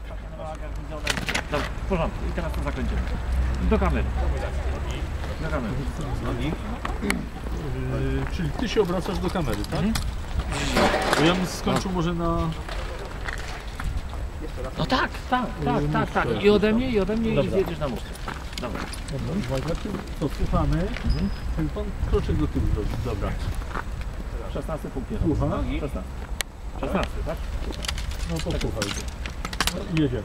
proponowała garnizona. Dobra, w porządku. I teraz to zakończymy. Do kamery. Do kamery. Czyli ty się obracasz do kamery, tak? Bo ja bym skończył może na... No tak, tak, tak, tak, tak. I ode mnie i zjedziesz na muszce. Dobra. Dobra, to słuchamy. Ten pan kroczek do tyłu zrobić. Dobra. 16 punktów. Słucham? 16, tak? No to słuchajcie. No, jedziemy.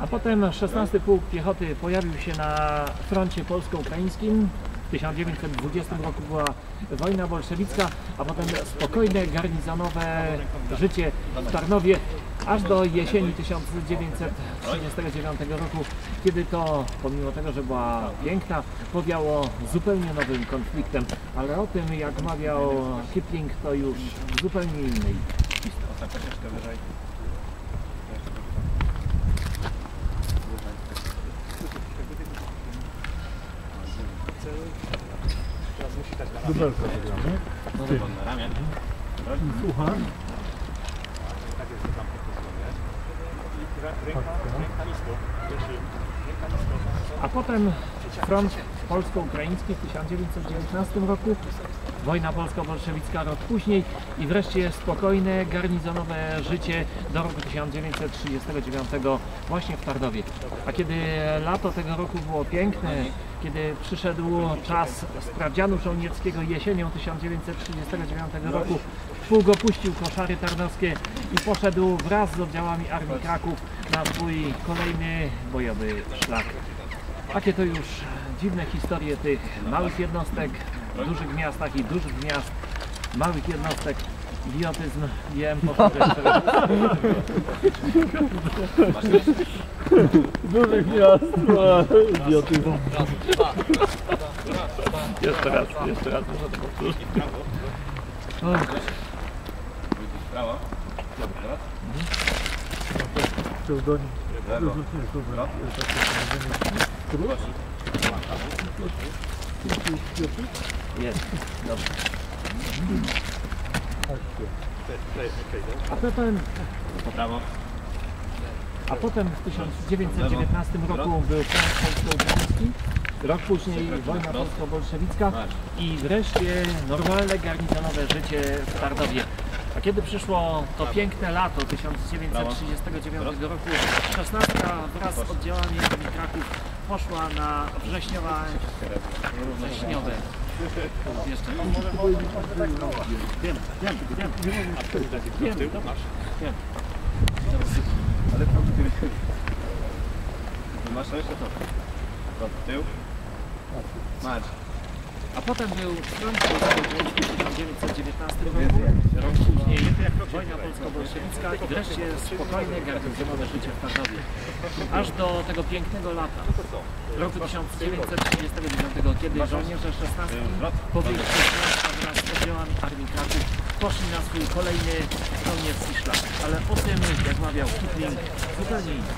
A potem 16 Pułk Piechoty pojawił się na froncie polsko-ukraińskim. W 1920 roku była wojna bolszewicka, a potem spokojne, garnizonowe życie w Tarnowie aż do jesieni 1939 roku, kiedy to, pomimo tego, że była piękna, powiało zupełnie nowym konfliktem, ale o tym, jak mawiał Kipling, to już zupełnie innej historii. Dobra, zagramy. Słucham. Tak jest, tam podpisuje. A potem front polsko-ukraiński w 1919 roku, wojna polsko-bolszewicka rok później i wreszcie spokojne, garnizonowe życie do roku 1939 właśnie w Tarnowie. A kiedy lato tego roku było piękne, kiedy przyszedł czas sprawdzianu żołnierskiego jesienią 1939 roku, Pułk opuścił koszary tarnowskie i poszedł wraz z oddziałami Armii Kraków na swój kolejny bojowy szlak. Takie to już dziwne historie tych małych jednostek w dużych miastach i dużych miast, małych jednostek. Idiotyzm, jem po dużych miast, idiotyzm. Jeszcze raz, muszę to powtórzyć. Jest, dobrze. A potem w 1919 roku był polsko-ukraiński, rok później wojna polsko-bolszewicka i wreszcie normalne garnizonowe życie w Tarnowie. A kiedy przyszło to piękne lato 1939 roku, 16 wraz z oddziałami Armii Kraków poszła na wrześniowe. Jeszcze ale po tył. Masz jeszcze to. Po tył. Masz. A potem był front polsko-bolszewicki w 1919 roku, rok później wojna polsko-bolszewicka i wreszcie spokojne, garnizonowe życie w Tarnowie. Aż do tego pięknego lata, roku 1939, kiedy żołnierze 16 powieści wraz z oddziałami Armii Kraków poszli na swój kolejny żołnierski szlak. Ale o tym, jak mawiał Kipling, zupełnie inny.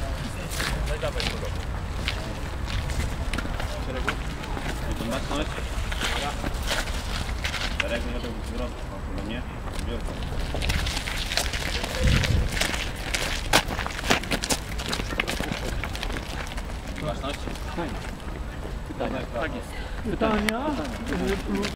Pytania? Pytania?